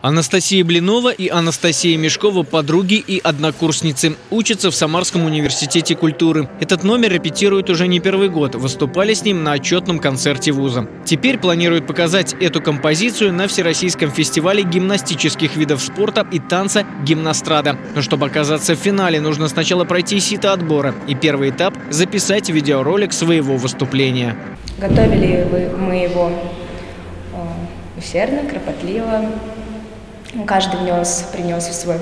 Анастасия Блинова и Анастасия Мешкова – подруги и однокурсницы. Учатся в Самарском университете культуры. Этот номер репетируют уже не первый год. Выступали с ним на отчетном концерте вуза. Теперь планируют показать эту композицию на Всероссийском фестивале гимнастических видов спорта и танца «Гимнастрада». Но чтобы оказаться в финале, нужно сначала пройти сито отбора. И первый этап – записать видеоролик своего выступления. Готовили мы его усердно, кропотливо. Каждый принес свой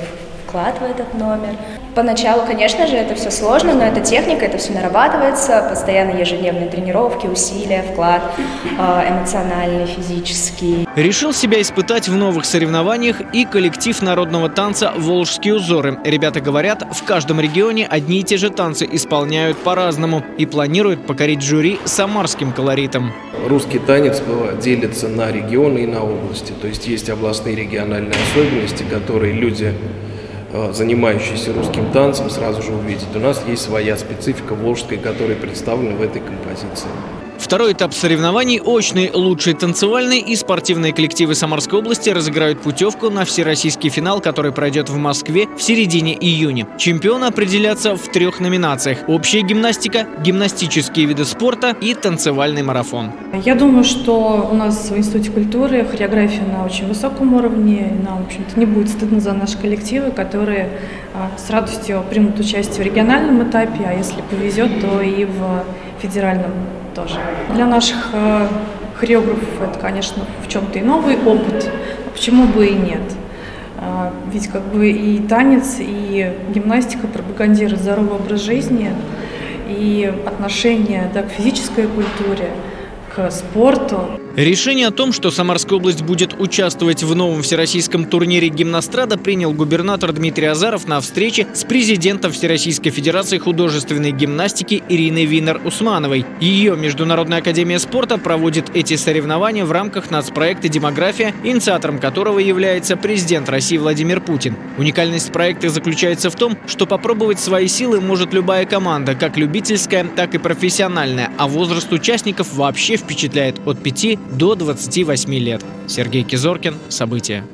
вклад в этот номер. Поначалу, конечно же, это все сложно, но это техника, это все нарабатывается. Постоянно ежедневные тренировки, усилия, вклад эмоциональный, физический. Решил себя испытать в новых соревнованиях и коллектив народного танца «Волжские узоры». Ребята говорят, в каждом регионе одни и те же танцы исполняют по-разному и планируют покорить жюри самарским колоритом. Русский танец делится на регионы и на области. То есть есть областные региональные особенности, которые люди, занимающиеся русским танцем, сразу же увидят. У нас есть своя специфика волжская, которая представлена в этой композиции. Второй этап соревнований очный. Лучшие танцевальные и спортивные коллективы Самарской области разыграют путевку на всероссийский финал, который пройдет в Москве в середине июня. Чемпионы определятся в трех номинациях: общая гимнастика, гимнастические виды спорта и танцевальный марафон. Я думаю, что у нас в Институте культуры хореография на очень высоком уровне. Нам, в общем-то, не будет стыдно за наши коллективы, которые с радостью примут участие в региональном этапе, а если повезет, то и в федеральном тоже. Для наших хореографов это, конечно, в чем-то и новый опыт, а почему бы и нет. Ведь как бы и танец, и гимнастика пропагандируют здоровый образ жизни, и отношение, да, к физической культуре, к спорту. Решение о том, что Самарская область будет участвовать в новом всероссийском турнире «Гимнастрада», принял губернатор Дмитрий Азаров на встрече с президентом Всероссийской Федерации художественной гимнастики Ириной Винер-Усмановой. Ее Международная академия спорта проводит эти соревнования в рамках нацпроекта «Демография», инициатором которого является президент России Владимир Путин. Уникальность проекта заключается в том, что попробовать свои силы может любая команда, как любительская, так и профессиональная, а возраст участников вообще впечатляет от 5 до 28 лет. Сергей Кизоркин. События.